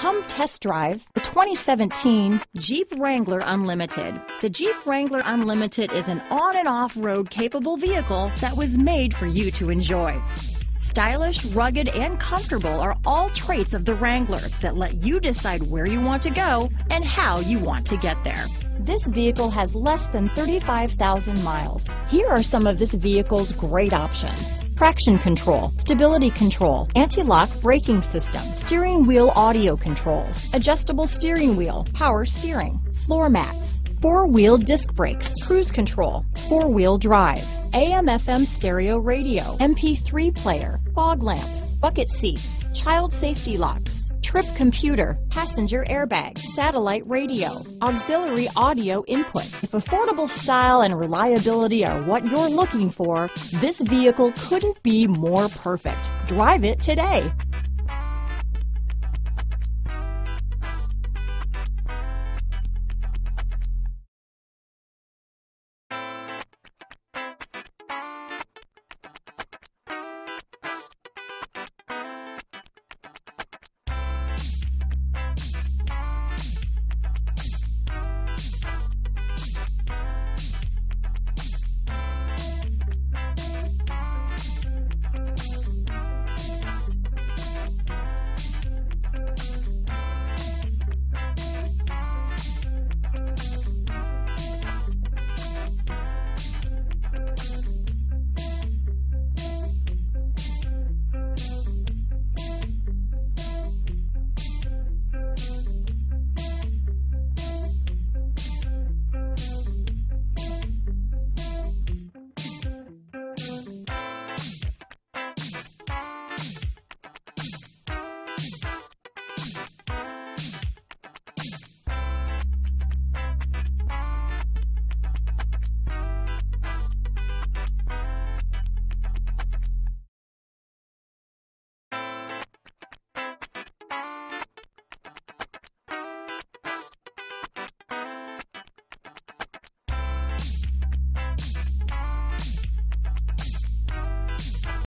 Come test drive the 2017 Jeep Wrangler Unlimited. The Jeep Wrangler Unlimited is an on and off-road capable vehicle that was made for you to enjoy. Stylish, rugged, and comfortable are all traits of the Wrangler that let you decide where you want to go and how you want to get there. This vehicle has less than 35,000 miles. Here are some of this vehicle's great options: traction control, stability control, anti-lock braking system, steering wheel audio controls, adjustable steering wheel, power steering, floor mats, four-wheel disc brakes, cruise control, four-wheel drive, AM/FM stereo radio, MP3 player, fog lamps, bucket seats, child safety locks, trip computer, passenger airbag, satellite radio, auxiliary audio input. If affordable style and reliability are what you're looking for, this vehicle couldn't be more perfect. Drive it today.